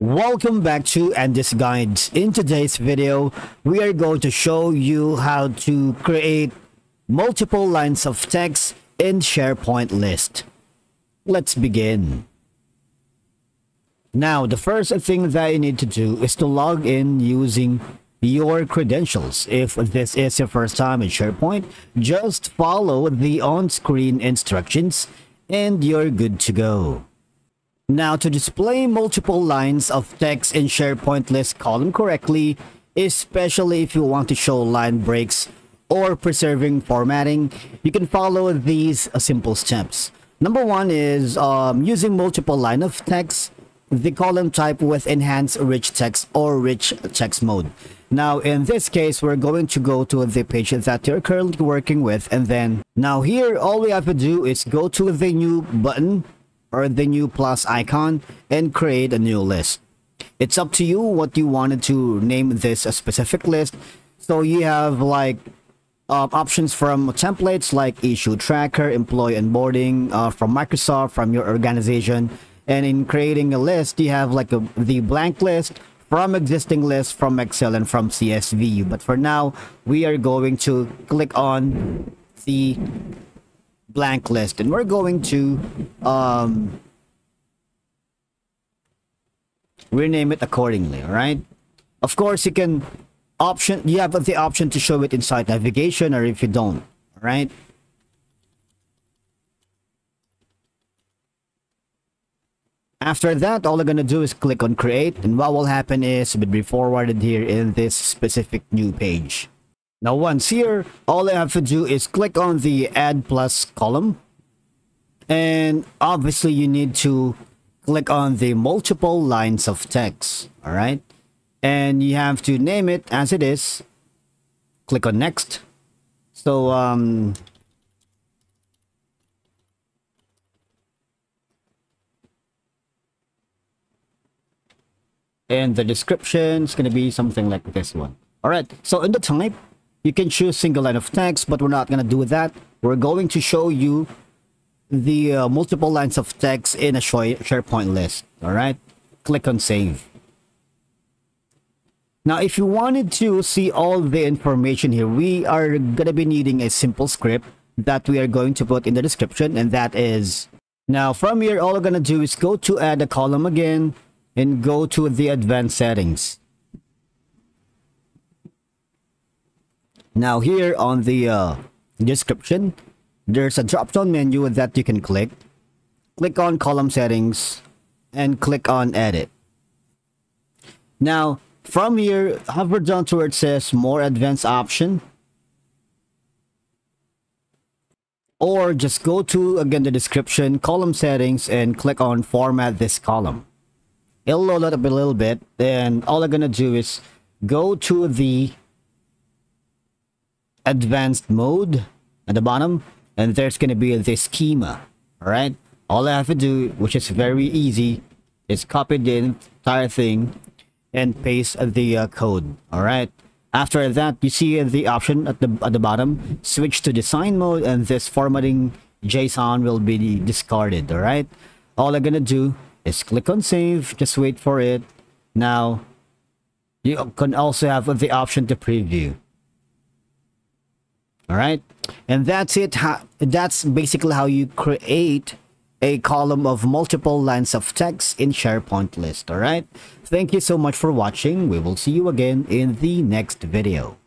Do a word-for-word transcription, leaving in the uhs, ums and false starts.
Welcome back to End This Guide. In today's video, we are going to show you how to create multiple lines of text in SharePoint list. Let's begin. Now, the first thing that you need to do is to log in using your credentials. If this is your first time in SharePoint, just follow the on-screen instructions and you're good to go. Now, to display multiple lines of text in SharePoint list column correctly, especially if you want to show line breaks or preserving formatting, you can follow these simple steps. Number one is um, using multiple line of text, the column type with enhanced rich text or rich text mode. Now, in this case, we're going to go to the page that you're currently working with, and then now here all we have to do is go to the new button or the new plus icon and create a new list. It's up to you what you wanted to name this a specific list. So you have like uh, options from templates like issue tracker, employee onboarding uh, from Microsoft, from your organization. And in creating a list, you have like a, the blank list from existing list from Excel and from C S V. But for now, we are going to click on the blank list and we're going to um rename it accordingly. All right, of course you can option you have the option to show it inside navigation, or if you don't, all right, after that all I'm gonna do is click on create, and what will happen is it will be forwarded here in this specific new page. Now, once here, all I have to do is click on the add plus column. And obviously, you need to click on the multiple lines of text. All right. And you have to name it as it is. Click on next. So, um, and the description is going to be something like this one. All right. So, in the type, you can choose single line of text, but we're not going to do that. We're going to show you the uh, multiple lines of text in a SharePoint list. All right. Click on save. Now, if you wanted to see all the information here, we are going to be needing a simple script that we are going to put in the description. And that is, now from here, all we're going to do is go to add a column again and go to the advanced settings. Now here on the uh, description, there's a drop-down menu that you can click. Click on column settings and click on edit. Now from here, hover down to where it says more advanced option. Or just go to, again, the description, column settings, and click on format this column. It'll load up a little bit, and all I'm gonna do is go to the advanced mode at the bottom, and there's going to be this schema. All right, all I have to do, which is very easy, is copy the entire thing and paste the uh, code. All right, after that you see the option at the at the bottom, switch to design mode, and this formatting JSON will be discarded. All right, all I'm gonna do is click on save, just wait for it. Now you can also have the option to preview. All right, and that's it. That's basically how you create a column of multiple lines of text in SharePoint list. All right, thank you so much for watching. We will see you again in the next video.